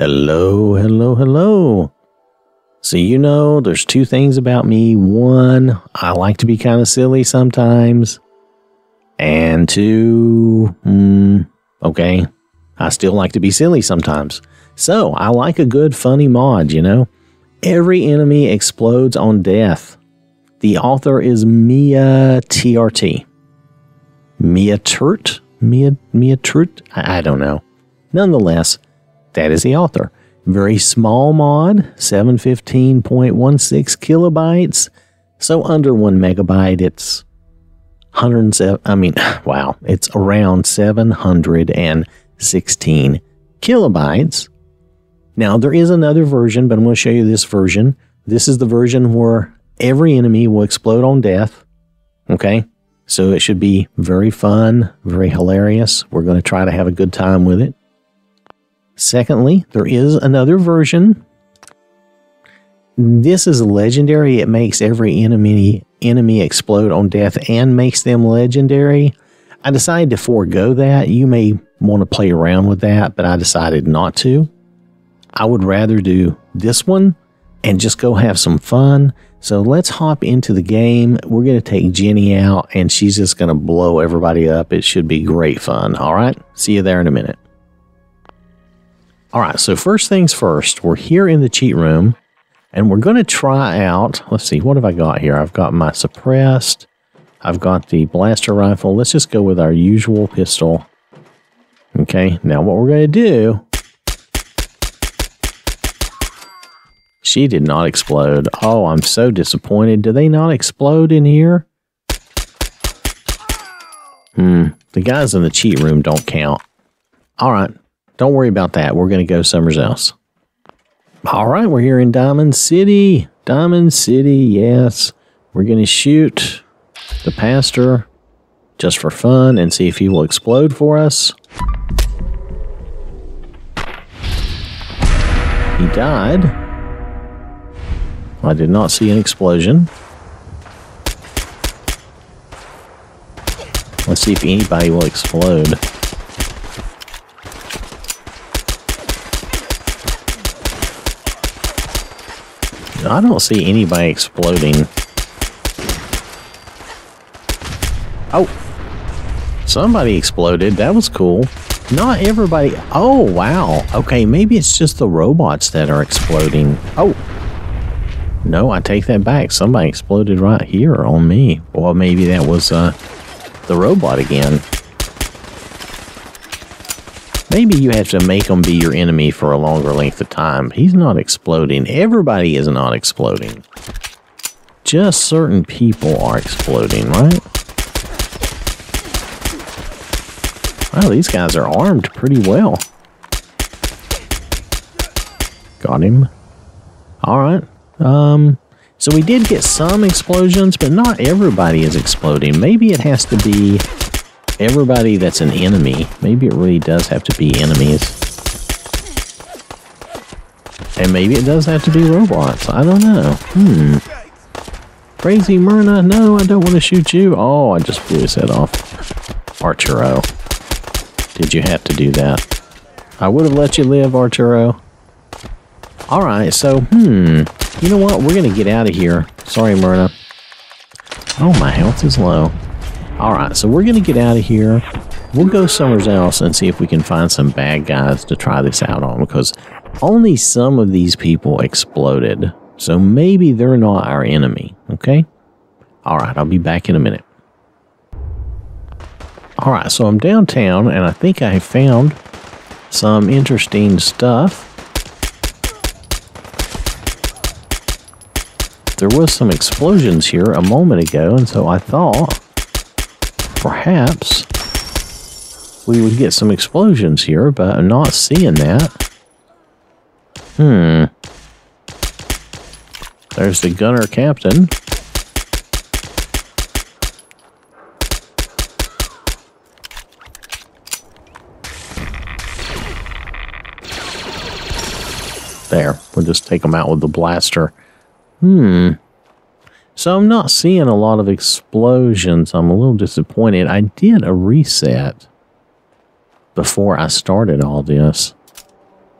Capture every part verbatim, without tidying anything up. Hello, hello, hello. So, you know, there's two things about me. One, I like to be kind of silly sometimes. And two, mm, okay, I still like to be silly sometimes. So, I like a good funny mod, you know. Every enemy explodes on death. The author is Mia T R T. Mia T R T? Mia, Mia T R T? I, I don't know. Nonetheless, that is the author. Very small mod, seven fifteen point one six kilobytes. So under one megabyte, it's one hundred seven, I mean, wow, it's around seven hundred sixteen kilobytes. Now, there is another version, but I'm going to show you this version. This is the version where every enemy will explode on death. Okay, so it should be very fun, very hilarious. We're going to try to have a good time with it. Secondly, there is another version. This is legendary. It makes every enemy enemy explode on death and makes them legendary. I decided to forego that. You may want to play around with that, but I decided not to. I would rather do this one and just go have some fun. So let's hop into the game. We're going to take Jenny out, and she's just going to blow everybody up. It should be great fun. All right, see you there in a minute. All right, so first things first, we're here in the cheat room, and we're going to try out, let's see, what have I got here? I've got my suppressed, I've got the blaster rifle. Let's just go with our usual pistol. Okay, now what we're going to do, she did not explode. Oh, I'm so disappointed. Do they not explode in here? Hmm, the guys in the cheat room don't count. All right. Don't worry about that. We're going to go somewhere else. All right, we're here in Diamond City. Diamond City, yes. We're going to shoot the pastor just for fun and see if he will explode for us. He died. I did not see an explosion. Let's see if anybody will explode. I don't see anybody exploding. Oh, somebody exploded. That was cool. Not everybody. Oh, wow. Okay, maybe it's just the robots that are exploding. Oh, no, I take that back. Somebody exploded right here on me. Well, maybe that was uh, the robot again. Maybe you have to make them be your enemy for a longer length of time. He's not exploding. Everybody is not exploding. Just certain people are exploding, right? Wow, these guys are armed pretty well. Got him. All right. Um, so we did get some explosions, but not everybody is exploding. Maybe it has to be everybody that's an enemy. Maybe it really does have to be enemies. And maybe it does have to be robots. I don't know. Hmm. Crazy Myrna, no, I don't want to shoot you. Oh, I just blew his head off. Arturo. Did you have to do that? I would have let you live, Arturo. Alright, so, hmm. You know what? We're going to get out of here. Sorry, Myrna. Oh, my health is low. Alright, so we're going to get out of here. We'll go somewhere else and see if we can find some bad guys to try this out on, because only some of these people exploded. So maybe they're not our enemy, okay? Alright, I'll be back in a minute. Alright, so I'm downtown, and I think I found some interesting stuff. There was some explosions here a moment ago, and so I thought perhaps we would get some explosions here, but I'm not seeing that. Hmm. There's the gunner captain. There. We'll just take them out with the blaster. Hmm. So I'm not seeing a lot of explosions. I'm a little disappointed. I did a reset before I started all this.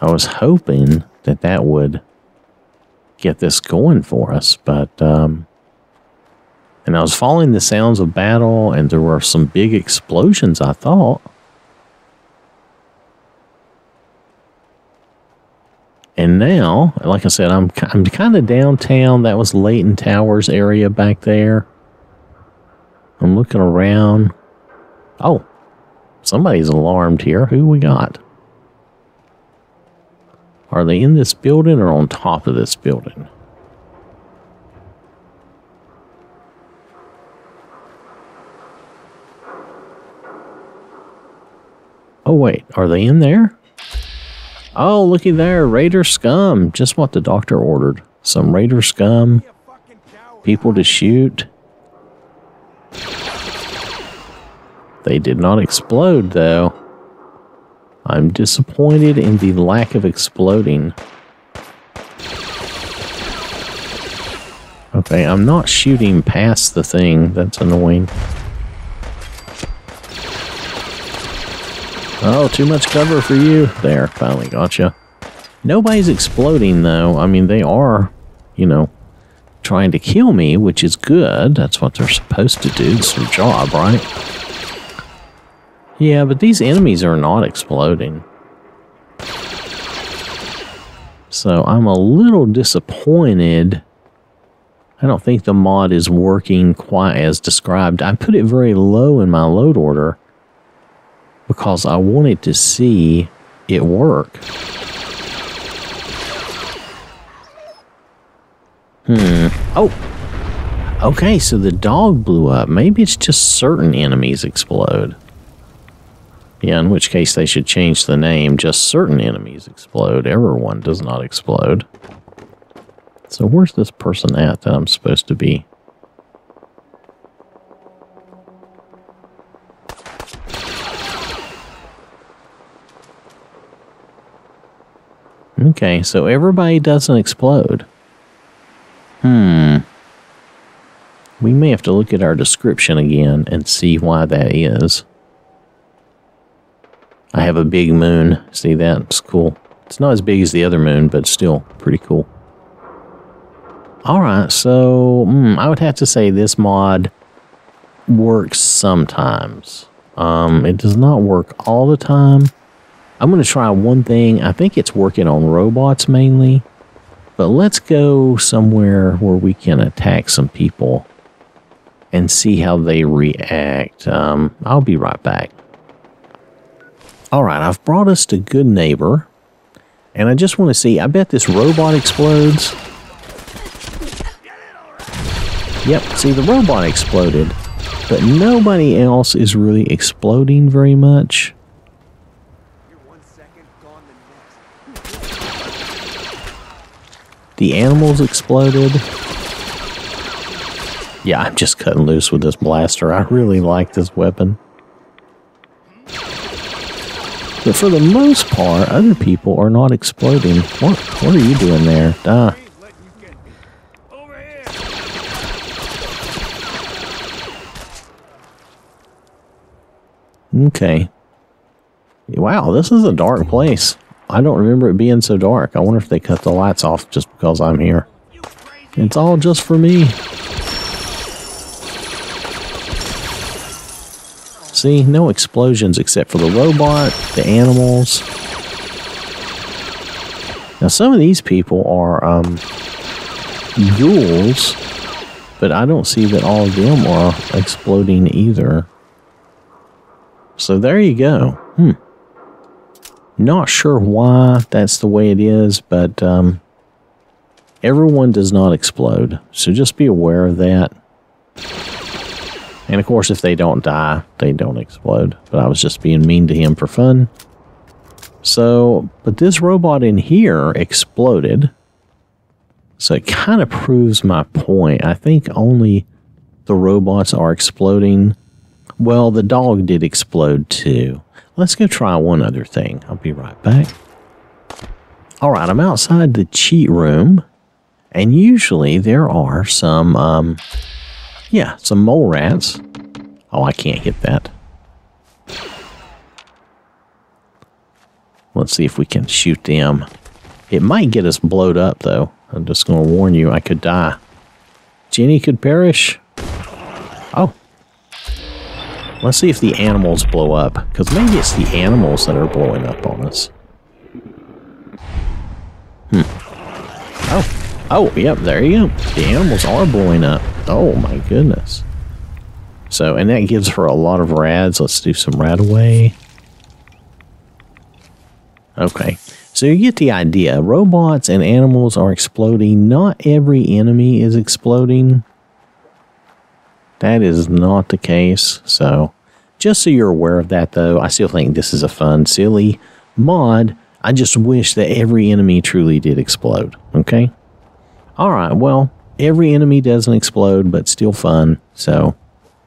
I was hoping that that would get this going for us, but um, and I was following the sounds of battle, and there were some big explosions, I thought. And now, like I said, I'm, I'm kind of downtown. That was Layton Towers area back there. I'm looking around. Oh, somebody's alarmed here. Who we got? Are they in this building or on top of this building? Oh, wait. Are they in there? Oh, looky there, Raider scum. Just what the doctor ordered. Some Raider scum. People to shoot. They did not explode, though. I'm disappointed in the lack of exploding. Okay, I'm not shooting past the thing. That's annoying. Oh, too much cover for you. There, finally gotcha. Nobody's exploding, though. I mean, they are, you know, trying to kill me, which is good. That's what they're supposed to do. It's their job, right? Yeah, but these enemies are not exploding. So I'm a little disappointed. I don't think the mod is working quite as described. I put it very low in my load order, because I wanted to see it work. Hmm. Oh! Okay, so the dog blew up. Maybe it's just certain enemies explode. Yeah, in which case they should change the name. Just certain enemies explode. Everyone does not explode. So where's this person at that I'm supposed to be? Okay, so everybody doesn't explode. Hmm. We may have to look at our description again and see why that is. I have a big moon. See that? It's cool. It's not as big as the other moon, but still pretty cool. Alright, so mm, I would have to say this mod works sometimes. Um, it does not work all the time. I'm going to try one thing. I think it's working on robots mainly. But let's go somewhere where we can attack some people and see how they react. Um, I'll be right back. Alright, I've brought us to Good Neighbor. And I just want to see. I bet this robot explodes. Yep, see the robot exploded. But nobody else is really exploding very much. The animals exploded. Yeah, I'm just cutting loose with this blaster. I really like this weapon. But for the most part, other people are not exploding. What, what are you doing there? Duh. Okay. Wow, this is a dark place. I don't remember it being so dark. I wonder if they cut the lights off just because I'm here. It's all just for me. See, no explosions except for the robot, the animals. Now, some of these people are um, ghouls, but I don't see that all of them are exploding either. So there you go. Hmm. Not sure why that's the way it is, but um, everyone does not explode. So just be aware of that. And of course, if they don't die, they don't explode. But I was just being mean to him for fun. So, but this robot in here exploded. So it kind of proves my point. I think only the robots are exploding. Well, the dog did explode too. Let's go try one other thing. I'll be right back. Alright, I'm outside the cheat room. And usually there are some, um, yeah, some mole rats. Oh, I can't hit that. Let's see if we can shoot them. It might get us blowed up, though. I'm just going to warn you, I could die. Jenny could perish. Oh. Let's see if the animals blow up, because maybe it's the animals that are blowing up on us. Hmm. Oh. Oh, yep, there you go. The animals are blowing up. Oh, my goodness. So, and that gives her a lot of rads. Let's do some rad away. Okay. So you get the idea. Robots and animals are exploding. Not every enemy is exploding. That is not the case. So just so you're aware of that, though, I still think this is a fun, silly mod. I just wish that every enemy truly did explode. Okay? All right. Well, every enemy doesn't explode, but still fun. So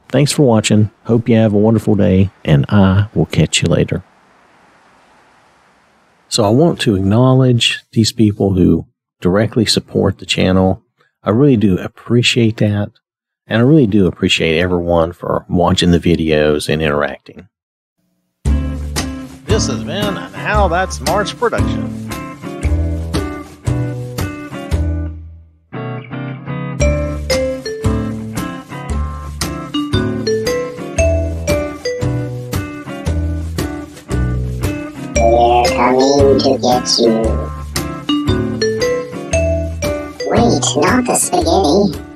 thanks for watching. Hope you have a wonderful day, and I will catch you later. So I want to acknowledge these people who directly support the channel. I really do appreciate that. And I really do appreciate everyone for watching the videos and interacting. This has been an OwwThatSmarts production. Coming to get you. Wait, not the spaghetti.